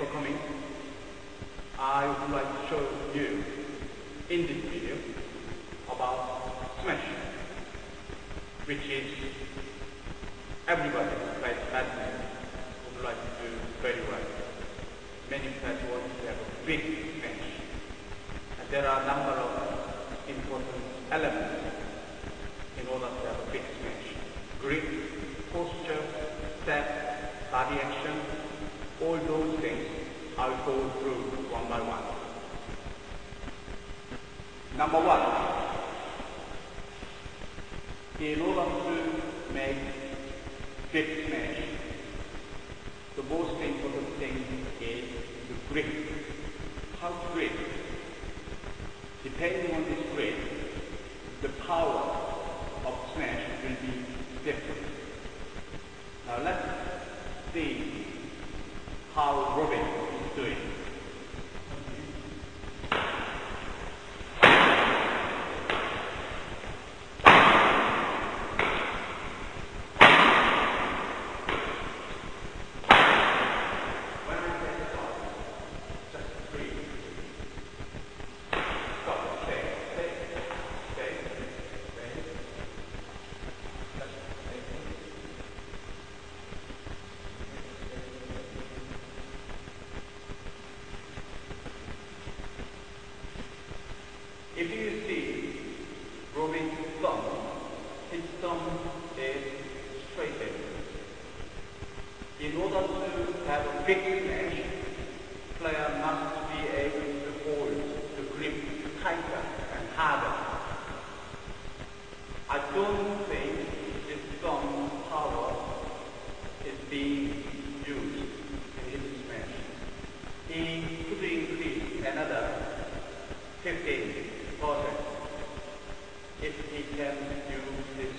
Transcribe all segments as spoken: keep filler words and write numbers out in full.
For coming. I would like to show you in this video about Smash, which is everybody who plays badminton would like to do very well. Many platforms have a big Smash, and there are a number of important elements in order to have a big Smash: grip, posture, step, body action. All those things I will go through one by one. Number one, in order to make big smash, the most important thing is the grip. How to grip? Depending on this grip, the power of smash will be different. Now let's see how Robin is doing. If you see Robin's thumb, his thumb is straightened. In order to have a big smash, player must be able to hold the grip tighter and harder. I don't think this thumb power is being used in his smash. He could increase another fifteen. If he can use this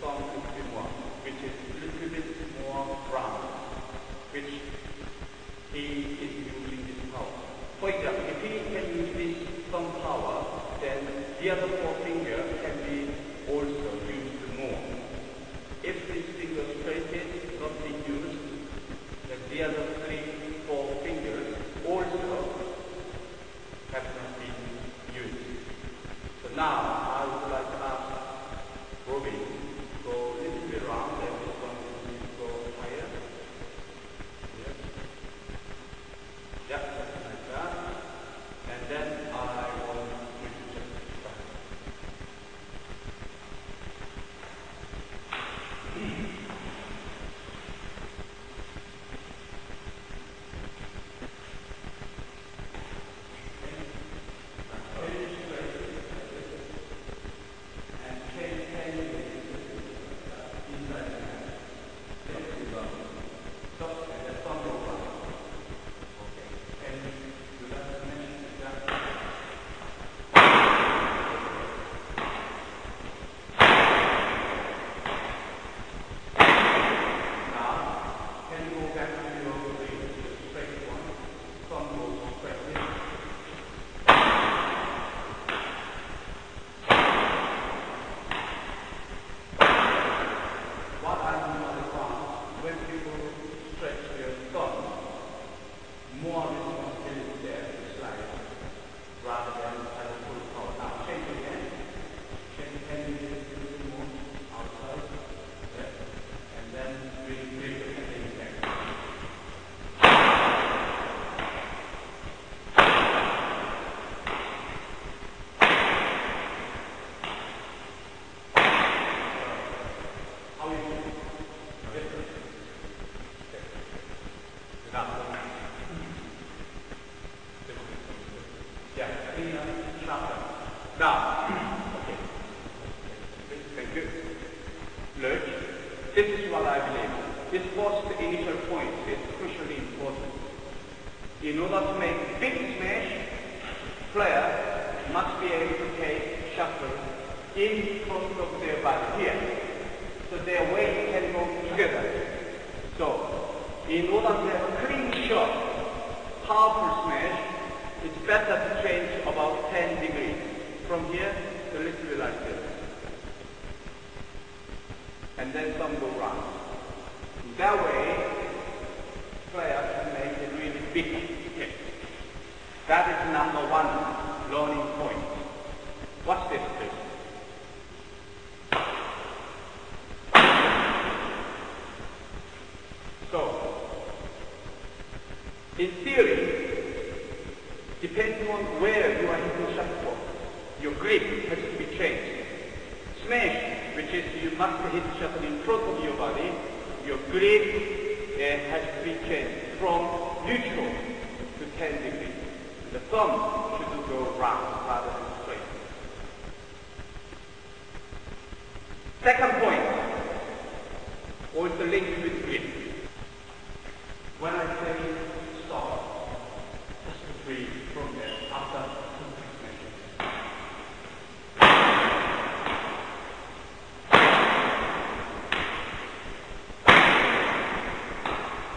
thumb a little bit more, which is a little bit more round, which he is using this power. For example, if he can use this thumb power, then the other four fingers can be also used more. If this finger straight is not being used, then the other three, four fingers also have not been used. Now, I would like to ask Robin to go a little bit round and this one will go higher. Yes. Yeah, like that. And then I want you to just start. Now, okay, thank you. Look, this is what I believe. This was the initial point. It's crucially important. In order to make big smash, player must be able to take shuttle in front of their body here, so their weight can go together. So, in order to have a clean shot, powerful smash, it's better to change about ten degrees. From here to a little bit like this. And then some go round. That way, player can make it really big. bigger. Yes. That is number one learning point. Watch this, please. So, in theory, depending on where you are hitting shot for, your grip has to be changed. Smash, which is you must hit the shuttle in front of your body, your grip uh, has to be changed from neutral to ten degrees. The thumb should go round rather than straight. Second point, also linked with grip. When I say stop, just retreat from there after two measures.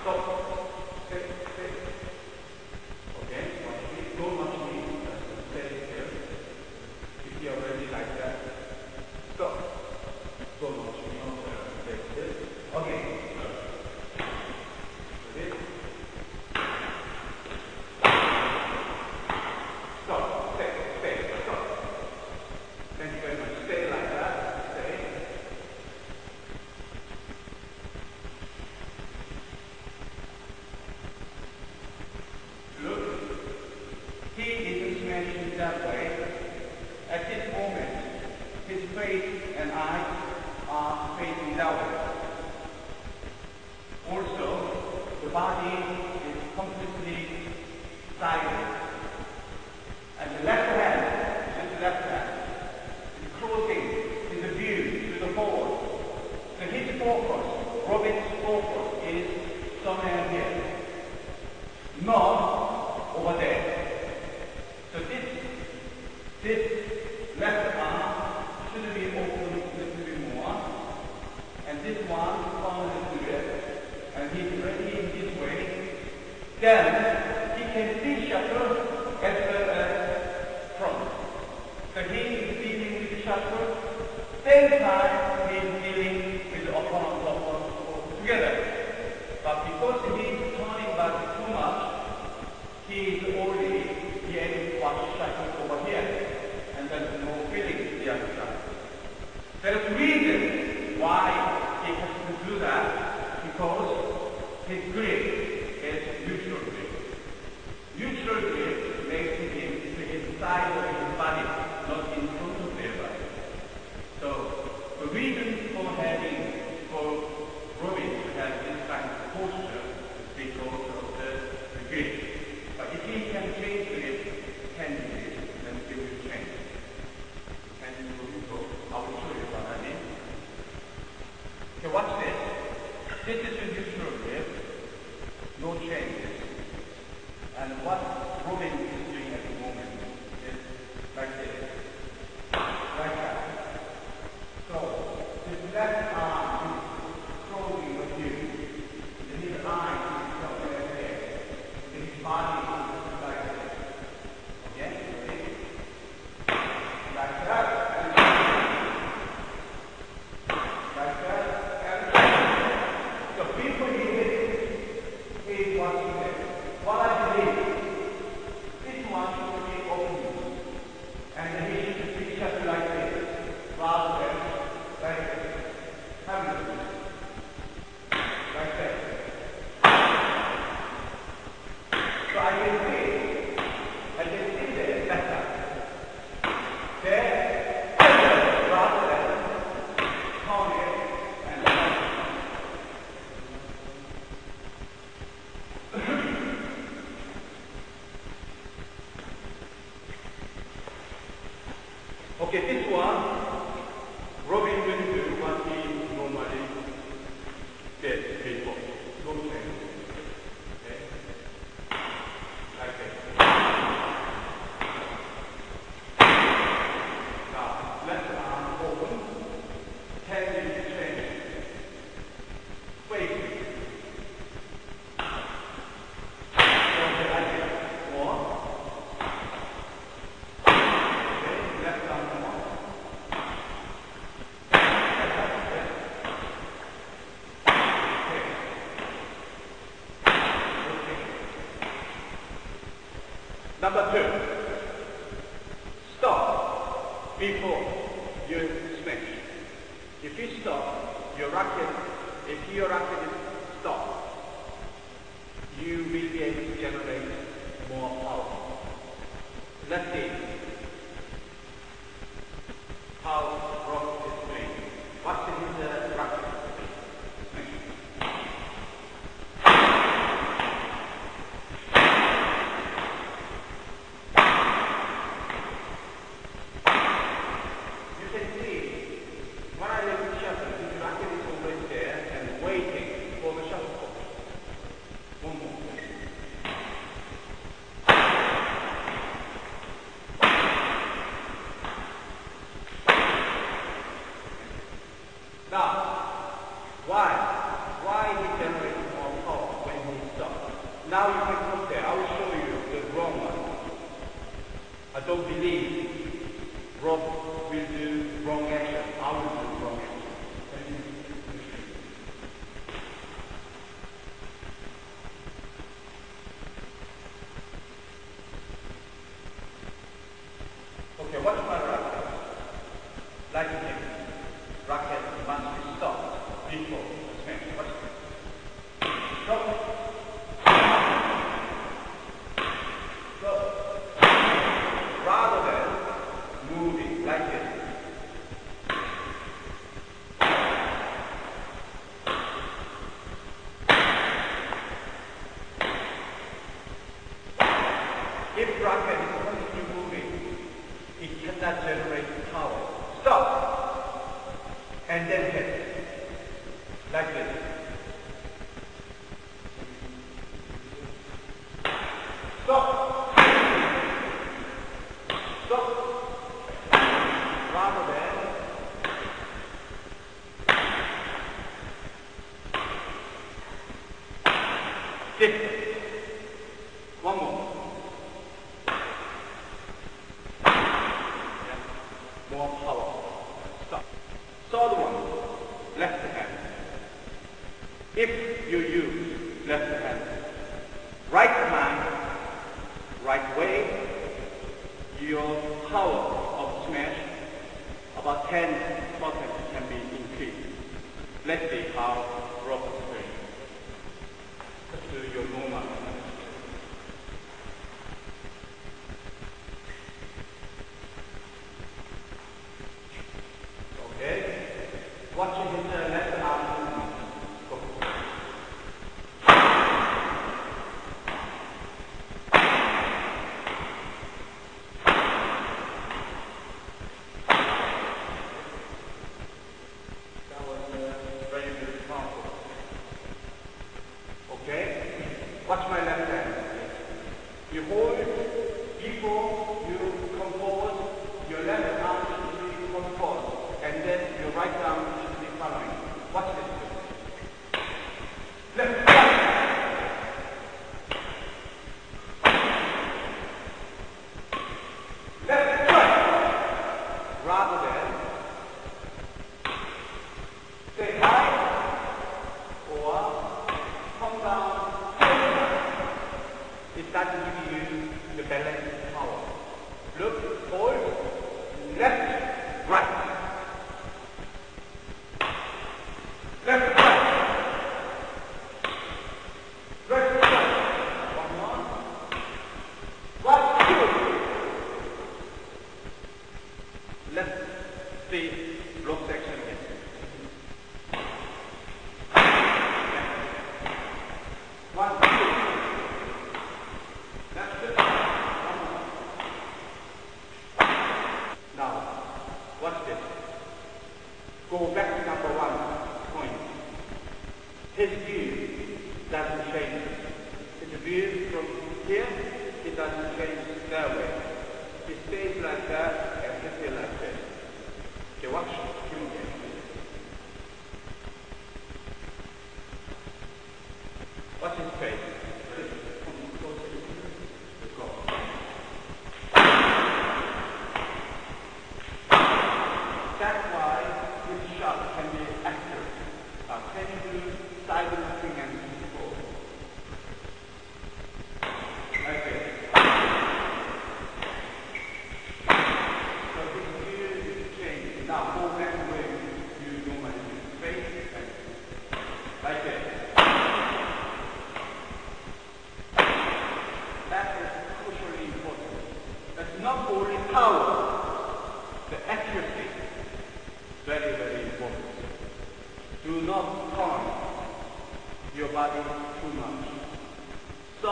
Stop. Stay, stay. Okay, watch me. Don't watch me. Just stay here. If you're already like that, stop. Don't watch me. Stay here. Okay. That way, at this moment, his face and I are facing that way. Also, the body is completely silent. And the left hand, just left hand, is crossing in the view to the forward. So his focus, Robin's focus, is somewhere here, not over there. So this This left arm should be open a little bit more, and this one found a little bit, and he's ready in this way. Then he can see shuttle as well as front. So he is dealing with the shuttle, same time he is dealing with the opponent all together. But because he is turning back too much, he is already getting to watch shuttle over here. There's no feeling the other side. There's a reason why he has to do that, because his grip is neutral grip. Neutral grip makes him to his side of his body, not in front of their body. So the reason for having for Robin to have this kind of posture is because of the, the grip. But if he can change the grip, can be then it will change. Okay, watch this. This is a neutral grip, no changes. And what Robin is doing at the moment is like this, like that. So this left arm is strongly with you. The his eye is somewhere there. The his body is like this. Okay? Like that. Okay, this one, Robin will do what he normally did before. Okay. Okay. Like Number two, stop before you smash. If you stop, your racket, if your racket is stopped, you will be able to generate more power. Let's see how Rock is playing. What's in his uh, racket? Now you can compare. I will show you the wrong one. I don't believe Rob will do wrong action. I will do wrong action. Okay, watch my racket. Like this, racket must be stopped before the smash. Watch this. Stop. If racket is constantly moving, it cannot generate power. Stop! And then hit. Like this. Stop! Stop! Rather than... Hit. One more. More power. Stop. So the one, left hand. If you use left hand, right hand, right way, your power of smash about ten percent can be increased. Let's see how Rob is doing. Let's do your normal. Watching his uh, left arm movement. Go. That was uh, very, very powerful. Okay? Watch my left hand. You hold it before you come forward, your left arm should be come forward, and then your right arm. Watch this. Left. Left. Left. Right. Rather than say hi or come down. It doesn't give you the balance power. Look, hold, left, right. See block section again. One, two. That's it. Now, watch this. Go back to number one point. His view doesn't change. His view from here, it doesn't change that way. It stays like that and it stays like this. Okay, watch. Here we go. Watch his face. Let's go. That's why this shot can be accurate. Now, can you do side-looping and forward? Okay.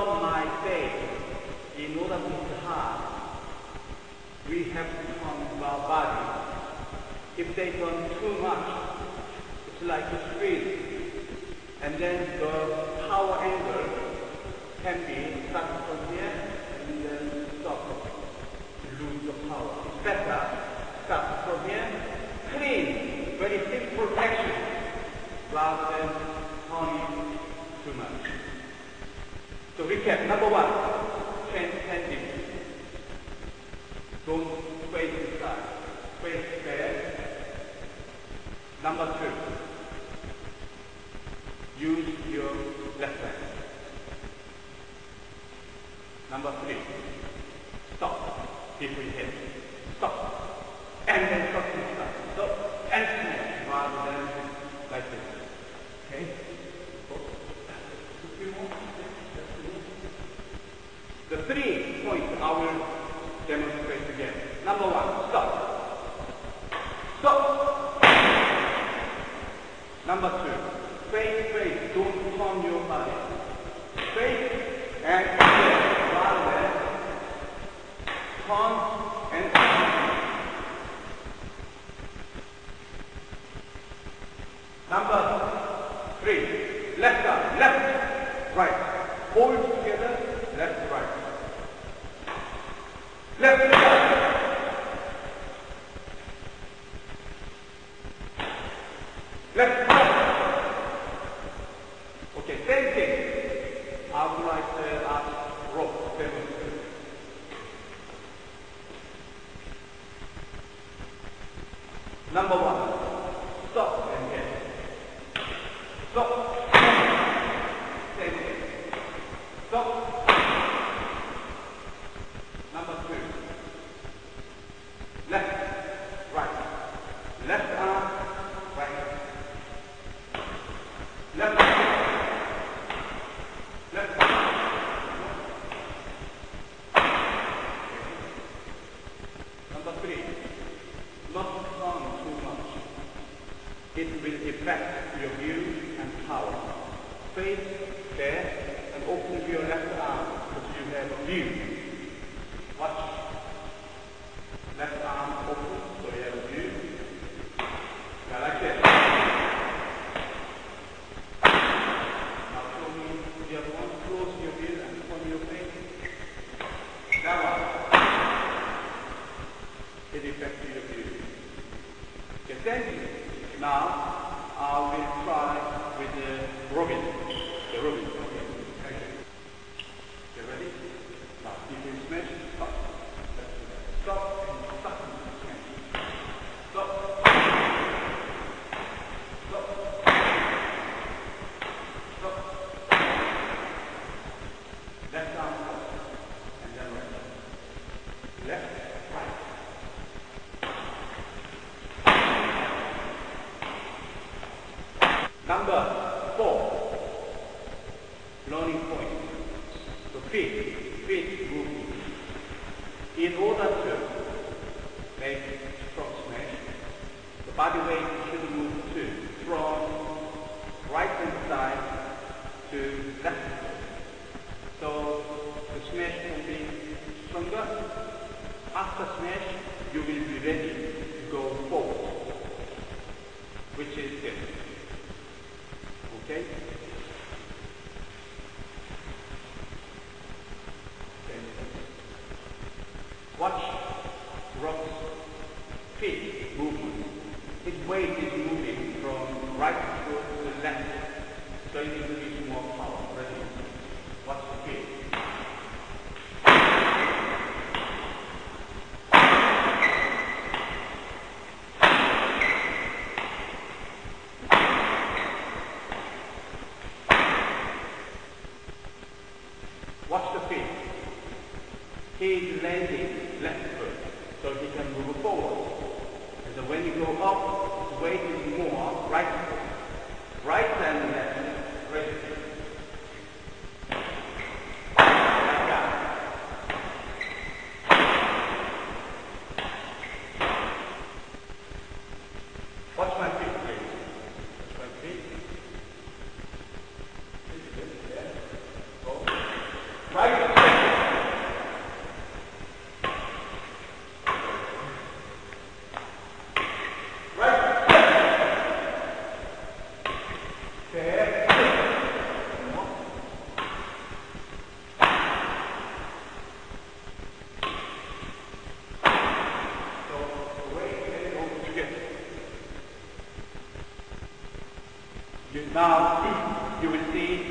from my faith in order to hide. We have to become our body. If they done too much, it's like a squeeze. And then the power angle can be started from here and then stop. Lose the power. It's better start from here. Clean, very simple action rather than honing too much. So recap, number one, transcending. Don't wait inside, wait there. Number two, use your left hand. Number three, stop. People here, stop. And then stop inside. Stop and snap rather than like this. Okay? The three points I will demonstrate again. Number one, stop. Stop. Number two, face, face, don't turn your body. Face and face, rather than turn and turn. Number three, left up, left, right. Hold together, left, right. Left to right. Left to right. Okay, same thing. I would like to ask Rob to demonstrate. Number one, stop and get. Stop. Same thing. Stop. It will affect your view and power. Face there and open your left arm because you have a view. Watch. Left arm open so you have a view. Now like this. Now show me the other one. Close your view and open your face. That one. It affects your view. Okay, thank you. Now, I will try with the Robin. The Robin. Okay. Thank you. You ready? Now, you can smash. Stop. Stop. And stop. Stop. Stop. Stop. Left arm up. And then right. Left. Number four, learning point. So feet, feet movement. In order to make strong smash, the body weight should move too, from right hand side to left hand side. So the smash can be stronger. After smash, you will be ready to go forward, which is this. Okay? Watch Rob's feet movement. His weight is moving from right to the left. So you need to use more power. Ready? Watch the feet. Watch the feet. He is landing left foot, so he can move forward. And so when you go up, his weight is more right foot. Right and left, right foot. Like that. Watch my feet, please. Watch my feet. This is good, yeah. Go. Now, you will see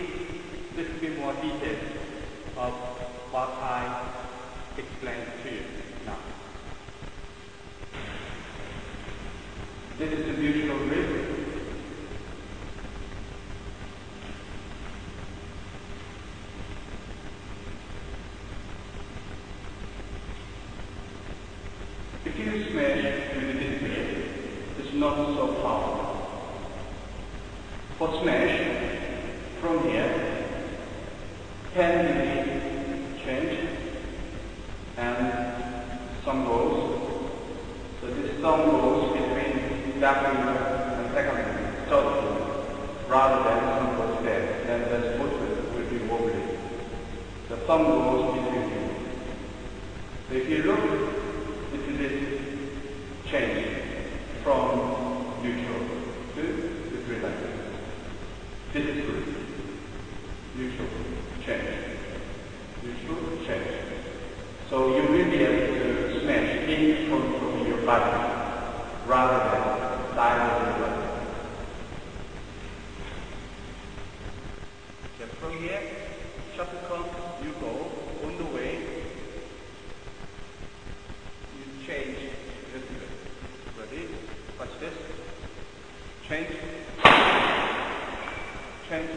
a little bit more detail of what I explained to you now. The distribution of risk. If you smash with this way, it's not so powerful. For smash, from here, can be changed and some goes. So this sum goes between that number and second number. So rather than some goes there, then the foot will be wobbly. The sum goes between you. So if you look, this change from neutral to the grid like this. This is good. Neutral change. Neutral change. So you will be able to smash in from, from your body rather than diagonally like this. So from here, shuttlecock, you go on the way. Change this ready, watch this, change, change,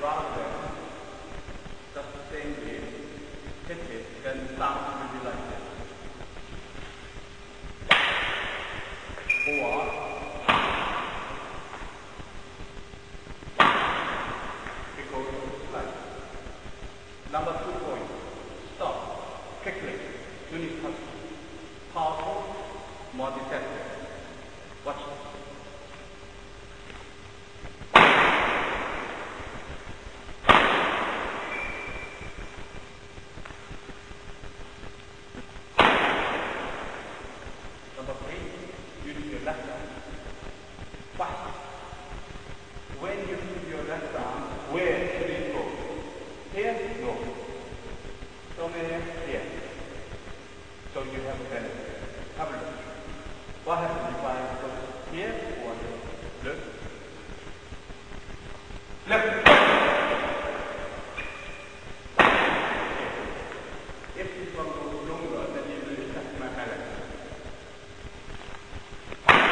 rather than just the same way, hit it, then the sound will be like this, or it goes like this. Number two point, stop, quickly, unit custom, powerful, more deceptive. Watch this. Number three, use your left arm. Fast. When you use your left arm, where should it go? Here? No. From here? Here. So you have a benefit. Have a look. What happens if I go here or here? Look. Left. If this one goes longer, then you will affect my balance. Yeah.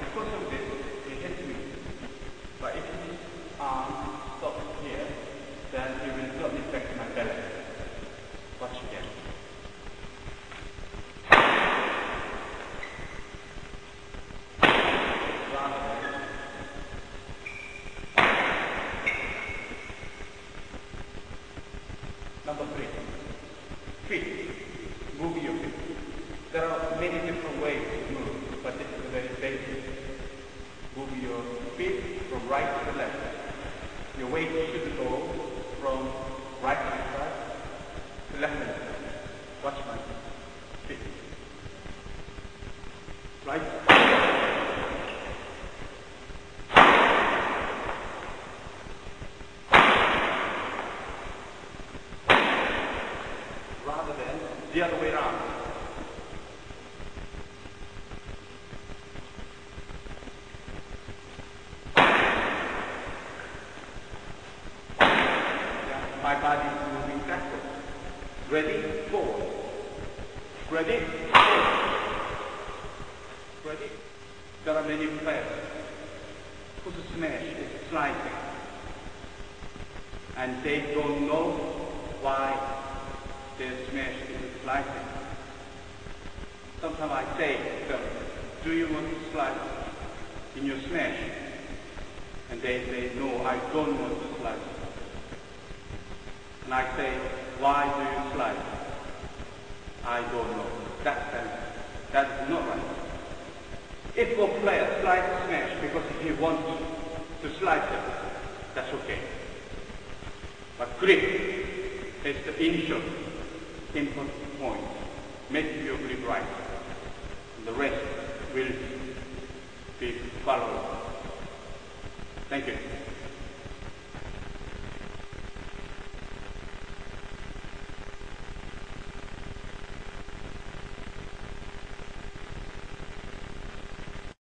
Because of this, it hits me. But if this arm stops here, then it will not affect my balance. Watch again. Number three. Feet. Move your feet. There are many different ways to move, but this is very basic. Move your feet from right to left. Your weight should go from right hand side to left hand side. Watch my feet. Right. Rather than the other way around. My body is moving backwards. Ready? Forward. Ready? Forward. Ready? There are many players. Who's a smash is sliding. And they don't know why their smash is sliding. Sometimes I say to them, do you want to slide in your smash? And they say, no, I don't want to slide. And I say, why do you slide? I don't know. That, that, that is not right. If your player slides smash because he wants to slide them, that's okay. But grip is the initial input point. Make your grip right. And the rest will be followed. Thank you.